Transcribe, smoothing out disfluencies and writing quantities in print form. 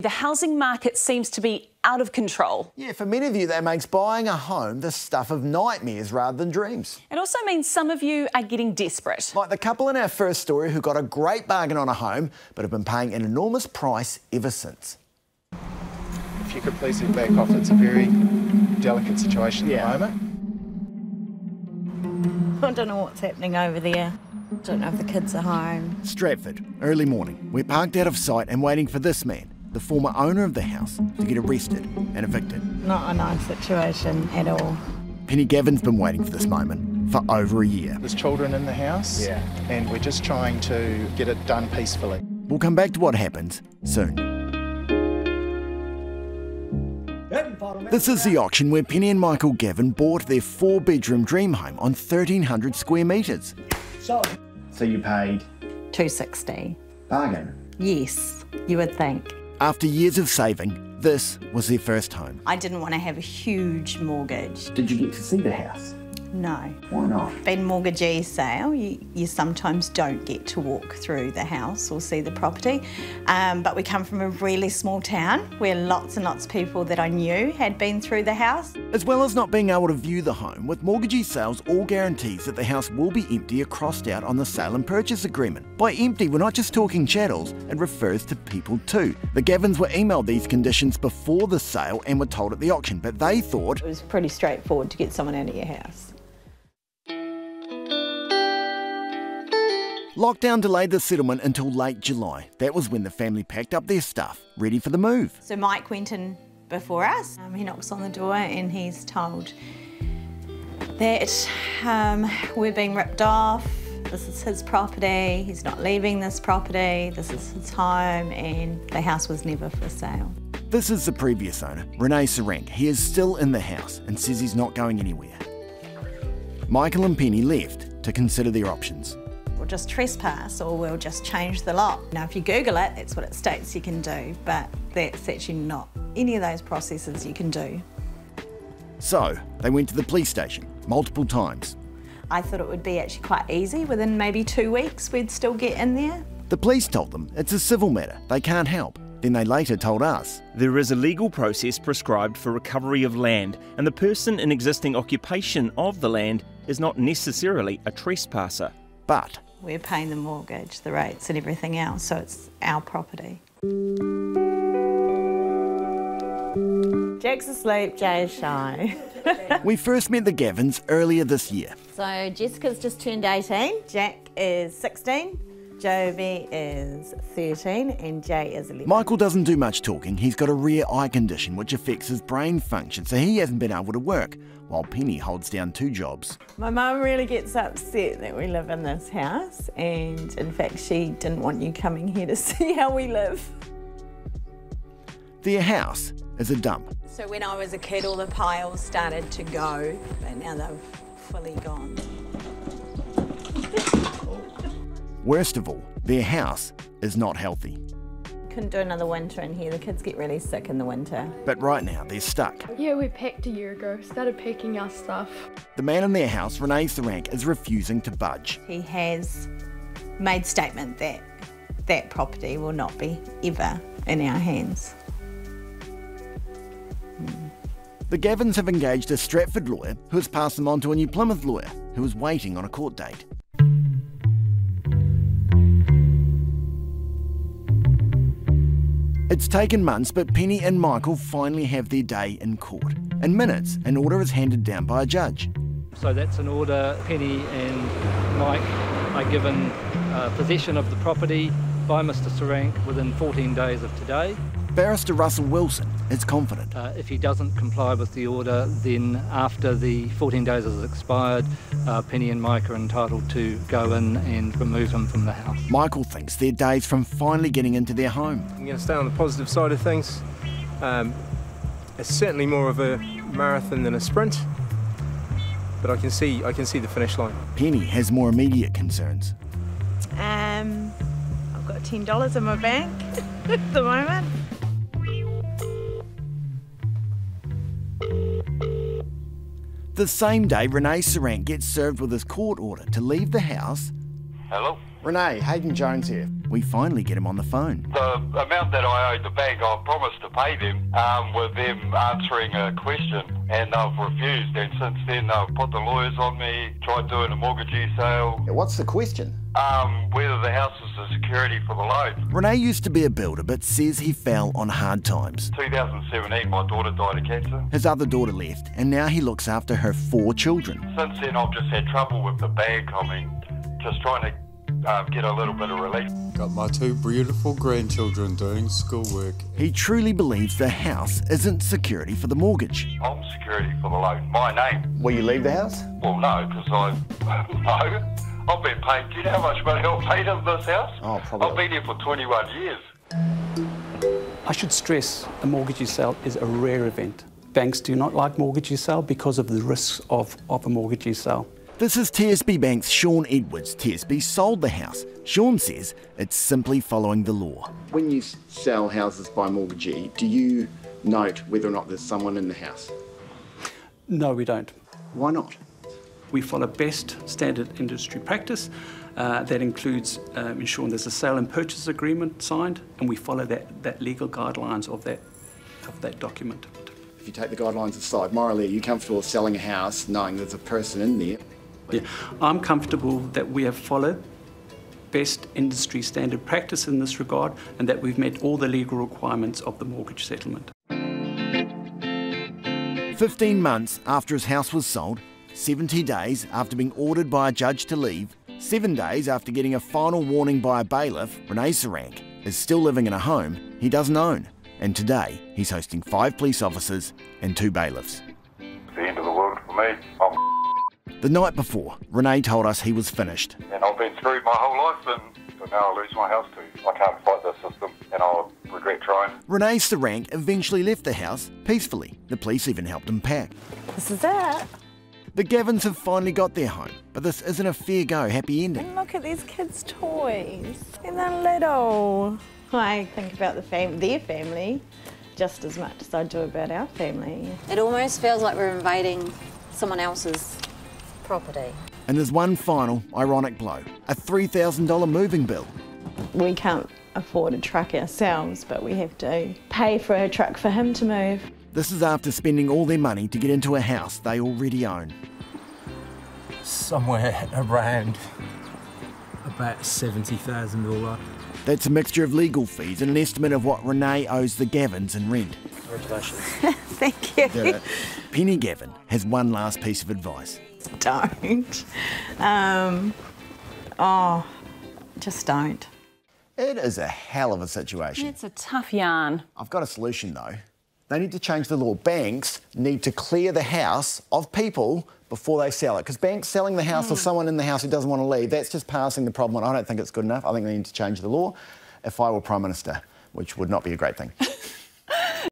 The housing market seems to be out of control. Yeah, for many of you, that makes buying a home the stuff of nightmares rather than dreams. It also means some of you are getting desperate. Like the couple in our first story who got a great bargain on a home but have been paying an enormous price ever since. If you could please sit back off, it's a very delicate situation at the moment. I don't know what's happening over there. Don't know if the kids are home. Stratford, early morning. We're parked out of sight and waiting for this man, the former owner of the house, to get arrested and evicted. Not a nice situation at all. Penny Gavin's been waiting for this moment for over a year. There's children in the house, and we're just trying to get it done peacefully. We'll come back to what happens soon. This is the auction where Penny and Michael Gavin bought their four-bedroom dream home on 1,300 square metres. So you paid? $260. Bargain? Yes, you would think. After years of saving, this was their first home. I didn't want to have a huge mortgage. Did you get to see the house? No. Why not? Being mortgagee sale, you sometimes don't get to walk through the house or see the property. But we come from a really small town where lots of people that I knew had been through the house. As well as not being able to view the home, with mortgagee sales, all guarantees that the house will be empty are crossed out on the sale and purchase agreement. By empty, we're not just talking chattels, it refers to people too. The Gavins were emailed these conditions before the sale and were told at the auction, but they thought it was pretty straightforward to get someone out of your house. Lockdown delayed the settlement until late July. That was when the family packed up their stuff, ready for the move. So Mike went in before us. He knocks on the door and he's told that we're being ripped off. This is his property. He's not leaving this property. This is his home, and the house was never for sale. This is the previous owner, Renee Sarink. He is still in the house and says he's not going anywhere. Michael and Penny left to consider their options. We'll just trespass or we'll just change the lot. Now, if you Google it, that's what it states you can do, but that's actually not any of those processes you can do. So they went to the police station multiple times. I thought it would be actually quite easy. Within maybe 2 weeks, we'd still get in there. The police told them it's a civil matter, they can't help. Then they later told us there is a legal process prescribed for recovery of land, and the person in existing occupation of the land is not necessarily a trespasser. But we're paying the mortgage, the rates and everything else, so it's our property. Jack's asleep, Jay's shy. We first met the Gavins earlier this year. So Jessica's just turned 18, Jack is 16, Joby is 13 and Jay is 11. Michael doesn't do much talking. He's got a rare eye condition which affects his brain function, so he hasn't been able to work, while Penny holds down 2 jobs. My mum really gets upset that we live in this house, and in fact she didn't want you coming here to see how we live. Their house is a dump. So when I was a kid, all the piles started to go, but now they've fully gone. Worst of all, their house is not healthy. Couldn't do another winter in here. The kids get really sick in the winter. But right now, they're stuck. Yeah, we packed a year ago, started packing our stuff. The man in their house, Renee Sarink, is refusing to budge. He has made statement that that property will not be ever in our hands. The Gavins have engaged a Stratford lawyer who has passed them on to a New Plymouth lawyer who is waiting on a court date. It's taken months, but Penny and Michael finally have their day in court. In minutes, an order is handed down by a judge. So that's an order Penny and Mike are given possession of the property by Mr. Sarink within 14 days of today. Barrister Russell Wilson is confident. If he doesn't comply with the order, then after the 14 days has expired, Penny and Mike are entitled to go in and remove him from the house. Michael thinks their days from finally getting into their home. I'm going to stay on the positive side of things. It's certainly more of a marathon than a sprint, but I can see the finish line. Penny has more immediate concerns. I've got $10 in my bank at the moment. The same day, Renee Sarink gets served with his court order to leave the house. Hello? Renee, Hayden Jones here. We finally get him on the phone. The amount that I owed the bank, I promised to pay them with them answering a question, and they've refused. And since then, they've put the lawyers on me, tried doing a mortgagee sale. What's the question? Whether the house is the security for the loan. Renee used to be a builder, but says he fell on hard times. 2017, my daughter died of cancer. His other daughter left, and now he looks after her 4 children. Since then, I've just had trouble with the bank. I mean, just trying to get a little bit of relief. Got my 2 beautiful grandchildren doing schoolwork. He truly believes the house isn't security for the mortgage. I'm security for the loan, my name. Will you leave the house? Well, no, because I've been paid. Do you know how much money I've paid in this house? Oh, probably. I've been here for 21 years. I should stress a mortgagee sale is a rare event. Banks do not like mortgagee sale because of the risks of a mortgagee sale. This is TSB Bank's Sean Edwards. TSB sold the house. Sean says it's simply following the law. When you sell houses by mortgagee, do you note whether or not there's someone in the house? No, we don't. Why not? We follow best standard industry practice. That includes ensuring there's a sale and purchase agreement signed, and we follow that legal guidelines of that document. If you take the guidelines aside, morally, are you comfortable selling a house knowing there's a person in there? Yeah, I'm comfortable that we have followed best industry standard practice in this regard and that we've met all the legal requirements of the mortgage settlement. 15 months after his house was sold, 70 days after being ordered by a judge to leave, 7 days after getting a final warning by a bailiff, Renee Sarink is still living in a home he doesn't own. And today, he's hosting 5 police officers and 2 bailiffs. It's the end of the world for me. The night before, Renee told us he was finished. And I've been through my whole life, and now I lose my house too. I can't fight this system, and I'll regret trying. Renee Sarink eventually left the house peacefully. The police even helped him pack. This is it. The Gavins have finally got their home, but this isn't a fair go happy ending. And look at these kids' toys. And they're little. I think about their family just as much as I do about our family. It almost feels like we're invading someone else's property. And there's one final ironic blow, a $3,000 moving bill. We can't afford a truck ourselves, but we have to pay for a truck for him to move. This is after spending all their money to get into a house they already own. Somewhere around about $70,000. That's a mixture of legal fees and an estimate of what Renee owes the Gavins in rent. Congratulations. Thank you. Penny Gavin has one last piece of advice. Don't. Just don't. It is a hell of a situation. It's a tough yarn. I've got a solution though. They need to change the law. Banks need to clear the house of people before they sell it, because banks selling the house to someone in the house who doesn't want to leave, that's just passing the problem on. I don't think it's good enough. I think they need to change the law if I were Prime Minister, which would not be a great thing.